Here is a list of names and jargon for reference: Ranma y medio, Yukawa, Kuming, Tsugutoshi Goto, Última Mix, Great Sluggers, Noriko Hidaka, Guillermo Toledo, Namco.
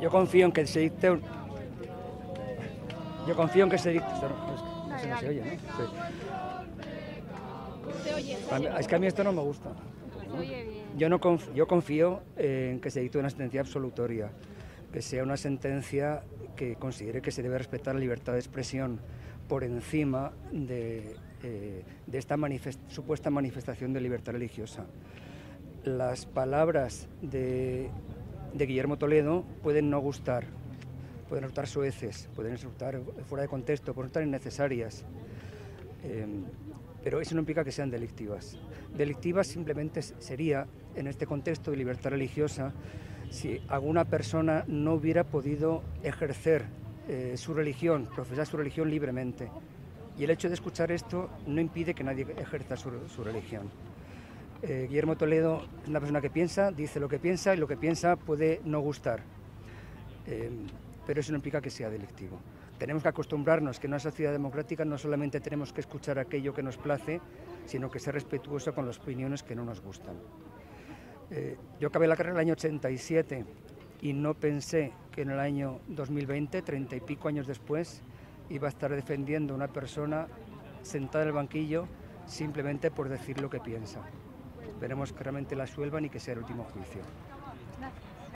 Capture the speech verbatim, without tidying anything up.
Yo confío en que se dicte un... Yo confío en que se dicte... Esto no, no, es que no se oye, ¿no? Sí. Es que a mí esto no me gusta. ¿No? Yo, no conf... Yo confío en que se dicte una sentencia absolutoria, que sea una sentencia que considere que se debe respetar la libertad de expresión por encima de, eh, de esta manifest... supuesta manifestación de libertad religiosa. Las palabras de... de Guillermo Toledo pueden no gustar, pueden resultar soeces, pueden resultar fuera de contexto, pueden resultar innecesarias, eh, pero eso no implica que sean delictivas. Delictivas simplemente sería, en este contexto de libertad religiosa, si alguna persona no hubiera podido ejercer eh, su religión, profesar su religión libremente. Y el hecho de escuchar esto no impide que nadie ejerza su, su religión. Eh, Guillermo Toledo es una persona que piensa, dice lo que piensa y lo que piensa puede no gustar, eh, pero eso no implica que sea delictivo. Tenemos que acostumbrarnos que en una sociedad democrática no solamente tenemos que escuchar aquello que nos place, sino que ser respetuoso con las opiniones que no nos gustan. Eh, yo acabé la carrera en el año ochenta y siete y no pensé que en el año dos mil veinte, treinta y pico años después, iba a estar defendiendo a una persona sentada en el banquillo simplemente por decir lo que piensa. Esperemos que realmente la suelvan y que sea el último juicio.